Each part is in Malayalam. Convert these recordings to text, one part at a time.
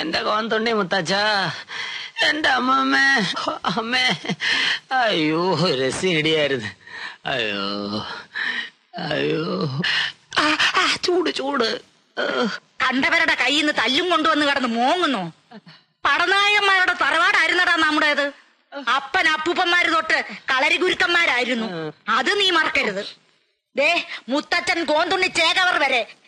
എന്റെ കോന്തുണ്ടി മുത്തച്ഛ എന്റെ അമ്മമ്മേ അമ്മേ അയ്യോ രസിടിയായിരുന്നു അയ്യോ അയ്യോ ചൂട് ചൂട് കണ്ടവരുടെ കയ്യിൽ നിന്ന് തല്ലും കൊണ്ടുവന്ന് കിടന്ന് മോങ്ങുന്നു. പടനായന്മാരുടെ തറവാടായിരുന്നടാ നമ്മുടേത്. അപ്പൻ അപ്പൂപ്പന്മാര് തൊട്ട് കളരി ഗുരുക്കന്മാരായിരുന്നു. അത് നീ മറക്കരുത്. ദേ മുത്തച്ഛൻ കോന്തുണ്ണി ചേകവർ വരെ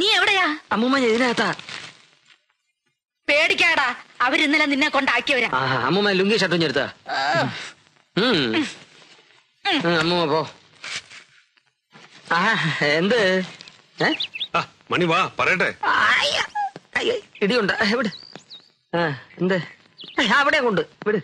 നീ എവിടെയാ? അമ്മൂമ്മ ഇതിനകത്താ. പേടിക്കാടാ അവരിന്നലെ നിന്നെ കൊണ്ടാക്കിയവരാ. അമ്മൂമ്മ ലുങ്കി ഷർട്ടും ചേർത്താ. അമ്മൂമ്മ പോ. എന്ത് മണി വാ പറയട്ടെ. ഇടിയുണ്ട എവിടെ? എന്ത് അവിടെ കൊണ്ട് വിട്.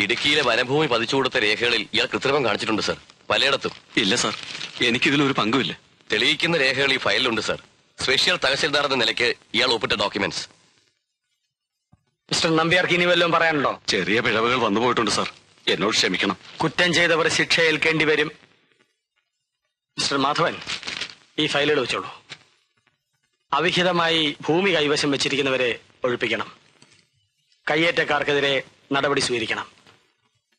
ഇടുക്കിയിലെ വനഭൂമി പതിച്ചു കൊടുത്ത രേഖകളിൽ ഇയാൾ കൃത്രിമം കാണിച്ചിട്ടുണ്ട് സാർ. പലയിടത്തും. ഇല്ല സാർ, എനിക്കിതിലൊരു പങ്കുമില്ല. തെളിയിക്കുന്ന രേഖകൾ ഈ ഫയലിലുണ്ട് സാർ. സ്പെഷ്യൽ തഹസിൽദാർ എന്ന നിലയ്ക്ക് ഇയാൾ ഒപ്പിട്ട ഡോക്യുമെന്റ്സ്. മിസ്റ്റർ നമ്പ്യാർക്ക് ഇനി വല്ലതും പറയാനുണ്ടോ? ചെറിയ പിഴവുകൾ വന്നു പോയിട്ടുണ്ട് സാർ, എന്നോട് ക്ഷമിക്കണം. കുറ്റം ചെയ്തവർ ശിക്ഷ ഏൽക്കേണ്ടി വരും. മിസ്റ്റർ മാധവൻ ഈ ഫയലുകൾ വെച്ചോളൂ. അവിഹിതമായി ഭൂമി കൈവശം വെച്ചിരിക്കുന്നവരെ ഒഴിപ്പിക്കണം. കയ്യേറ്റക്കാർക്കെതിരെ നടപടി സ്വീകരിക്കണം.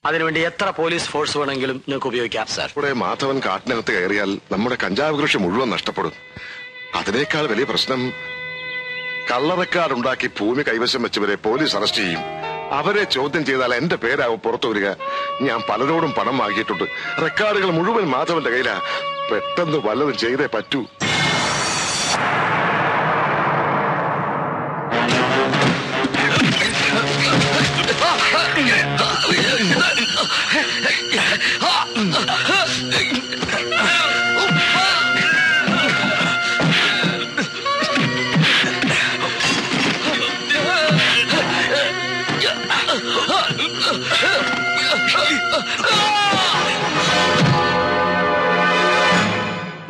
അതിനുവേണ്ടി എത്ര പോലീസ് ഫോഴ്സ് വേണമെങ്കിലും നിങ്ങൾക്ക് ഉപയോഗിക്കാം സാർ. ഇവിടെ മാധവൻ കാട്ടിനകത്ത് കയറിയാൽ നമ്മുടെ കഞ്ചാവ് കൃഷി മുഴുവൻ നഷ്ടപ്പെടും. അതിനേക്കാൾ വലിയ പ്രശ്നം കള്ളറക്കാരുണ്ടാക്കി ഭൂമി കൈവശം വെച്ചവരെ പോലീസ് അറസ്റ്റ് ചെയ്യും. അവരെ ചോദ്യം ചെയ്താൽ എന്റെ പേരാവും പുറത്തു വരിക. ഞാൻ പലരോടും പണം വാങ്ങിയിട്ടുണ്ട്. റെക്കാർഡുകൾ മുഴുവൻ മാധവന്റെ കയ്യിലാ. പെട്ടെന്ന് വല്ലതും ചെയ്തേ പറ്റൂ.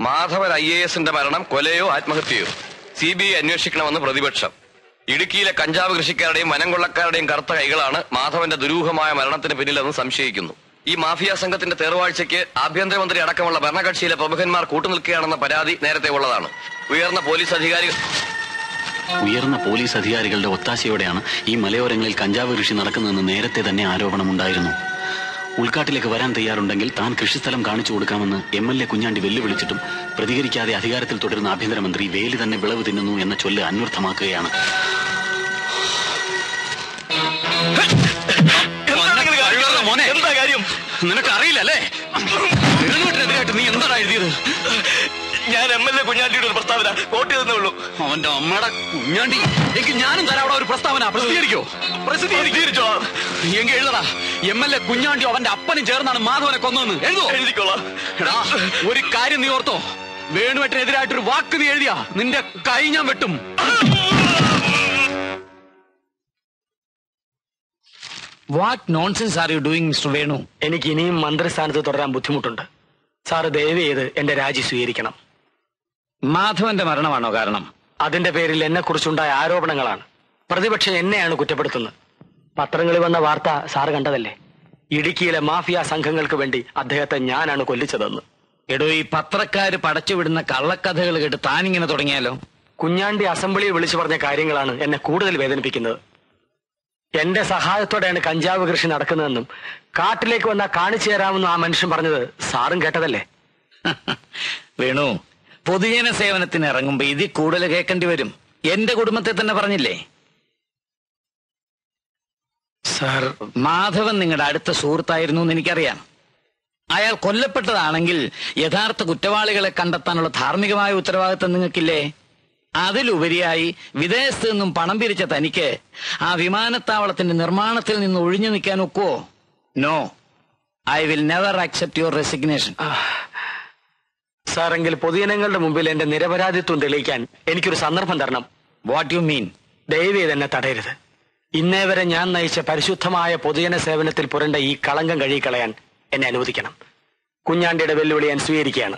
മാധവൻ IASന്റെ മരണം കൊലയോ ആത്മഹത്യയോ? CBI അന്വേഷിക്കണമെന്ന് പ്രതിപക്ഷം. ഇടുക്കിയിലെ കഞ്ചാവ് കൃഷിക്കാരുടെയും വനംകൊള്ളക്കാരുടെയും കറുത്ത കൈകളാണ് മാധവന്റെ ദുരൂഹമായ മരണത്തിന് പിന്നിലെന്ന് സംശയിക്കുന്നു. ഈ മാഫിയ സംഘത്തിന്റെ തേർവാഴ്ചയ്ക്ക് ആഭ്യന്തരമന്ത്രി അടക്കമുള്ള ഭരണകക്ഷിയിലെ പ്രമുഖന്മാർ കൂട്ടുനിൽക്കുകയാണെന്ന പരാതി നേരത്തെ ഉള്ളതാണ്. ഉയർന്ന പോലീസ് അധികാരികളുടെ ഒത്താശയോടെയാണ് ഈ മലയോരങ്ങളിൽ കഞ്ചാവ് കൃഷി നടക്കുന്നതെന്ന് നേരത്തെ തന്നെ ആരോപണമുണ്ടായിരുന്നു. ഉൾക്കാട്ടിലേക്ക് വരാൻ തയ്യാറുണ്ടെങ്കിൽ താൻ കൃഷിസ്ഥലം കാണിച്ചു കൊടുക്കാമെന്ന് MLA കുഞ്ഞാണ്ടി വെല്ലുവിളിച്ചിട്ടും പ്രതികരിക്കാതെ അധികാരത്തിൽ തുടരുന്ന ആഭ്യന്തരമന്ത്രി വേലി തന്നെ വിളവ് തിന്നുന്നു എന്ന ചൊല്ല് അന്വർത്ഥമാക്കുകയാണ്. നിനക്കറിയില്ലല്ലേ എതിരായിട്ട് നീ എന്താണ് എഴുതിയത്? ഞാൻ MLA കുഞ്ഞാണ്ടിയുടെ ഒരു പ്രസ്താവന വോട്ട് ചെയ്തേ ഉള്ളൂ. അവന്റെ അമ്മയുടെ കുഞ്ഞാണ്ടി. എനിക്ക് ഞാനും തരാം അവിടെ ഒരു പ്രസ്താവന. പ്രസിദ്ധീകരിച്ചോ? എങ്കിൽ എഴുതടാ MLA കുഞ്ഞാണ്ടി അവന്റെ അപ്പനും ചേർന്നാണ് മാധവനെ കൊന്നതെന്ന്. എഴുതോ? എഴുതിക്കോളാം. ഒരു കാര്യം നീ ഓർത്തോ, വേണുവേട്ടനെതിരായിട്ടൊരു വാക്ക് നീ എഴുതിയാ നിന്റെ കൈ ഞാൻ വെട്ടും. What nonsense are you doing mister Venu? എനിക്ക് ഇനിയും മന്ത്രിസ്ഥാനത്ത് തുടരാൻ ബുദ്ധിമുട്ടുണ്ട് സാർ. ദയവ് ചെയ്ത് എന്റെ രാജി സ്വീകരിക്കണം. മാധവന്റെ മരണമാണോ കാരണം? അതിന്റെ പേരിൽ എന്നെ കുറിച്ചുണ്ടായ ആരോപണങ്ങളാണ്. പ്രതിപക്ഷം എന്നെയാണ് കുറ്റപ്പെടുത്തുന്നത്. പത്രങ്ങളിൽ വന്ന വാർത്ത സാർ കണ്ടതല്ലേ? ഇടുക്കിയിലെ മാഫിയ സംഘങ്ങൾക്ക് വേണ്ടി അദ്ദേഹത്തെ ഞാനാണ് കൊല്ലിച്ചതെന്ന്. എടോ, ഈ പത്രക്കാര് പടച്ചുവിടുന്ന കള്ളക്കഥകൾ കേട്ട് താനിങ്ങനെ തുടങ്ങിയാലോ? കുഞ്ഞാണ്ടി അസംബ്ലിയിൽ വിളിച്ചു പറഞ്ഞ കാര്യങ്ങളാണ് എന്നെ കൂടുതൽ വേദനിപ്പിക്കുന്നത്. എന്റെ സഹായത്തോടെയാണ് കഞ്ചാവ് കൃഷി നടക്കുന്നതെന്നും കാട്ടിലേക്ക് വന്നാൽ കാണിച്ചു തരാമെന്നും ആ മനുഷ്യൻ പറഞ്ഞത് സാറും കേട്ടതല്ലേ? വേണു, പൊതുജന സേവനത്തിന് ഇറങ്ങുമ്പോ ഇതിൽ കൂടുതൽ കേൾക്കേണ്ടി വരും. എന്റെ കുടുംബത്തെ തന്നെ പറഞ്ഞില്ലേ സാർ? മാധവൻ നിങ്ങളുടെ അടുത്ത സുഹൃത്തായിരുന്നു എന്ന് എനിക്കറിയാം. അയാൾ കൊല്ലപ്പെട്ടതാണെങ്കിൽ യഥാർത്ഥ കുറ്റവാളികളെ കണ്ടെത്താനുള്ള ധാർമ്മികമായ ഉത്തരവാദിത്വം നിങ്ങൾക്കില്ലേ? അതിലുപരിയായി വിദേശത്ത് നിന്നും പണം പിരിച്ച തനിക്ക് ആ വിമാനത്താവളത്തിന്റെ നിർമ്മാണത്തിൽ നിന്ന് ഒഴിഞ്ഞു നിൽക്കാൻ ഒക്കുവോ? No, I will never accept your resignation. സാറെങ്കിൽ പൊതുജനങ്ങളുടെ മുമ്പിൽ എന്റെ നിരപരാധിത്വം തെളിയിക്കാൻ എനിക്കൊരു സന്ദർഭം തരണം. What you mean? ദയവേ തന്നെ തടയരുത്. ഇന്നേ വരെ ഞാൻ നയിച്ച പരിശുദ്ധമായ പൊതുജന സേവനത്തിൽ പുരണ്ട ഈ കളങ്കം കഴുകിക്കളയാൻ എന്നെ അനുവദിക്കണം. കുഞ്ഞാണ്ടിയുടെ വെല്ലുവിളി ഞാൻ സ്വീകരിക്കുകയാണ്.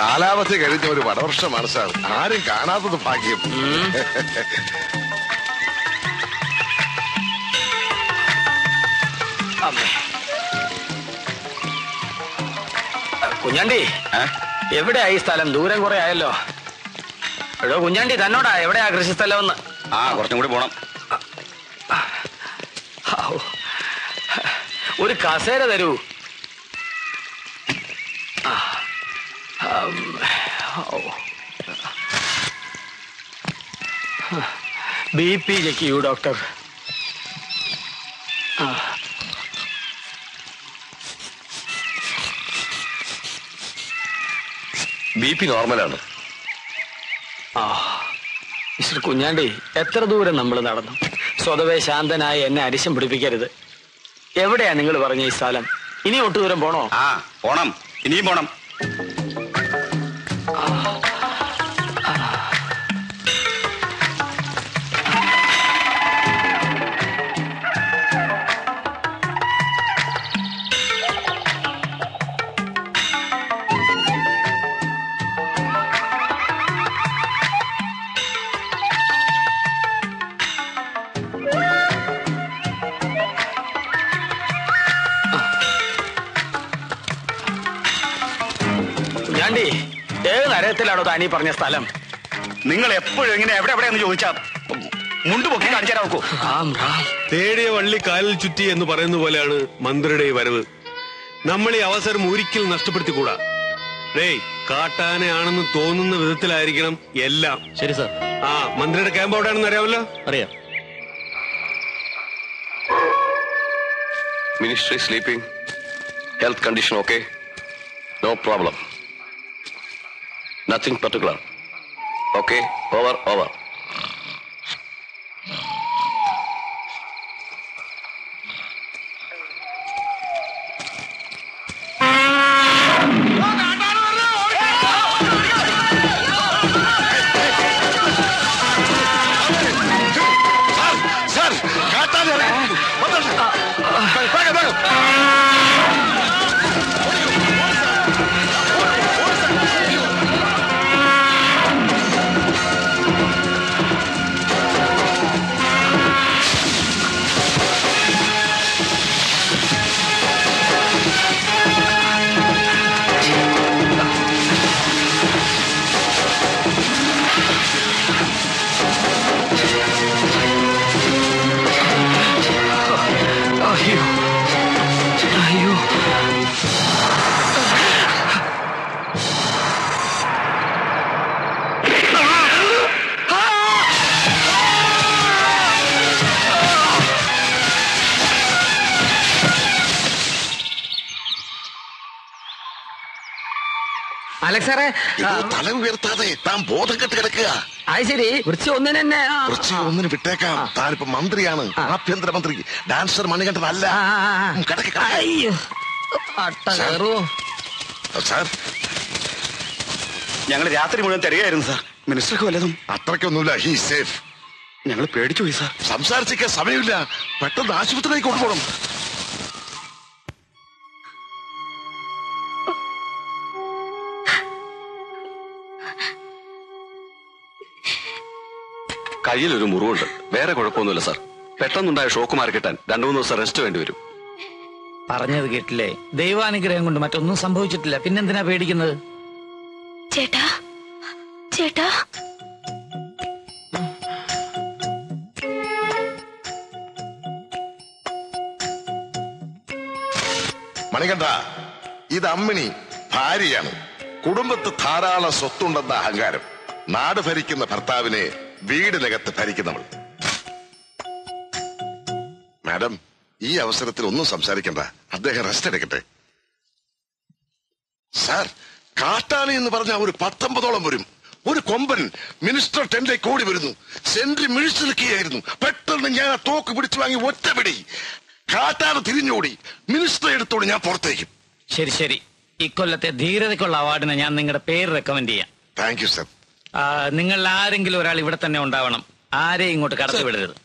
കാലാവധി കഴിഞ്ഞ ഒരു വടവർഷമാണ് സാർ. ആരും കാണാത്തത് ഭാഗ്യം. കുഞ്ഞാണ്ടി എവിടെയാ ഈ സ്ഥലം? ദൂരം കുറെ ആയല്ലോ. എടോ കുഞ്ഞാണ്ടി, തന്നോടാ എവിടെയാ കൃഷി സ്ഥലം എന്ന്? ആ കുറച്ചും കൂടി പോണം. ഒരു കസേര തരൂ. BP check doctor. ബിപി നോർമലാണ്. മിസ്റ്റർ കുഞ്ഞാണ്ടി, എത്ര ദൂരം നമ്മൾ നടന്നു? സ്വതവേ ശാന്തനായി എന്നെ അരിശം പിടിപ്പിക്കരുത്. എവിടെയാ നിങ്ങൾ പറഞ്ഞ ഈ സ്ഥലം? ഇനി ഒട്ടു ദൂരം പോണോ? ആ പോണം, ഇനിയും പോണം. നീ പറഞ്ഞ സ്ഥലം നിങ്ങൾ എപ്പോഴും എങ്ങനെ എവിടെ എവിടെയെന്ന് ചോദിച്ചാൽ മുണ്ടുപൊക്കി കാണിച്ചു തരാക്കൂ. തേടിയ വള്ളി കാലിൽ ചുറ്റി എന്ന് പറയുന്ന പോലെയാണ് മന്ത്രിയുടെ ഈ വരവ്. നമ്മൾ ഈ അവസരം ഒരിക്കലും നഷ്ടപ്പെടുത്തിക്കൂടാ. കാട്ടാനയാണെന്ന് തോന്നുന്ന വിധത്തിലായിരിക്കണം എല്ലാം. ശരി സാർ. ആ മന്ത്രിയുടെ ക്യാമ്പ് എവിടെയാണെന്ന് അറിയാമല്ലോ? അറിയാം. Ministry sleeping, health condition okay, no problem. Nothing particular. Okay, over, over. തല ഉയർത്താതെ താൻ ബോധം കെട്ട് കിടക്കുക. ഒന്നിന് വിട്ടേക്കാം. താനിപ്പോ മന്ത്രിയാണ്, ആഭ്യന്തരമന്ത്രി, ഡാൻസർ മണികണ്ഠനല്ല. സാർ ഞങ്ങൾ രാത്രി മുഴുവൻ തിരയായിരുന്നു സാർ. മിനിസ്റ്റർക്ക് വല്ലതും അത്രയ്ക്കൊന്നുമില്ല. He is safe. ഞങ്ങൾ പേടിച്ചു പോയി സാർ. സംസാരിച്ചിരിക്കാൻ സമയമില്ല, പെട്ടെന്ന് ആശുപത്രിയിലേക്ക് കൊണ്ടുപോകണം. കയ്യിൽ ഒരു മുറിവുണ്ട്, വേറെ കുഴപ്പമൊന്നുമില്ല സാർ. പെട്ടെന്നുണ്ടായ ഷോക്ക് മാറി കിട്ടാൻ 2-3 ദിവസം റെസ്റ്റ് വേണ്ടിവരും. പറഞ്ഞത് കേട്ടില്ലേ, ദൈവാനുഗ്രഹം കൊണ്ട് മറ്റൊന്നും സംഭവിച്ചിട്ടില്ല, പിന്നെന്തിനാ പേടിക്കുന്നത്? ചേട്ടാ ചേട്ടാ മണികണ്ഠ, ഇത് അമ്മിണി ഭാര്യയാണ്. കുടുംബത്ത് ധാരാളം സ്വത്തുണ്ടെന്ന അഹങ്കാരം, നാട് ഭരിക്കുന്ന ഭർത്താവിനെ വീടിനകത്ത് ഭരിക്കുന്നവൾ. മാഡം, ഈ അവസരത്തിൽ ഒന്നും സംസാരിക്കണ്ട, അദ്ദേഹം റെസ്റ്റ് എടുക്കട്ടെ. സാർ, കാട്ടാളി എന്ന് പറഞ്ഞ ഒരു 19ഓളം വരും. ഒരു കൊമ്പൻ മിനിസ്റ്റർ ടെന്റിലേക്ക് ഓടി വരുന്നു. സെന്ററി മിഴിച്ചു നിൽക്കുകയായിരുന്നു. പെട്ടെന്ന് ഞാൻ ആ തോക്ക് പിടിച്ചു വാങ്ങി ഒറ്റപിടി. കാട്ടാന തിരിഞ്ഞോടി, മിനിസ്റ്റർ എടുത്തോടി, ഞാൻ പുറത്തേക്ക്. ശരി ശരി, ഇക്കൊല്ലത്തെ ധീരതയ്ക്കുള്ള അവാർഡിന് ഞാൻ നിങ്ങളുടെ പേര് റെക്കമെൻഡ് ചെയ്യാം. Thank you sir. നിങ്ങൾ ആരെങ്കിലും ഒരാൾ ഇവിടെ തന്നെ ഉണ്ടാവണം, ആരെയും ഇങ്ങോട്ട് കടത്തിവിടരുത്.